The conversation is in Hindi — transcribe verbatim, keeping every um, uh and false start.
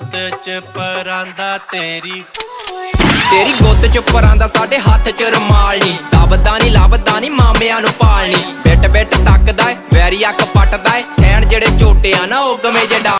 गुत्त च परांदा तेरी तेरी गुत्त च परांदा साढ़े हाथ च रुमाल नी लाभदा नी लाभदा नी मामिया नू पालनी बिट बिट तकदा ऐ वैरिया कपटदा ऐ जेड़े झोटिया ना ओ गमे जड़ा।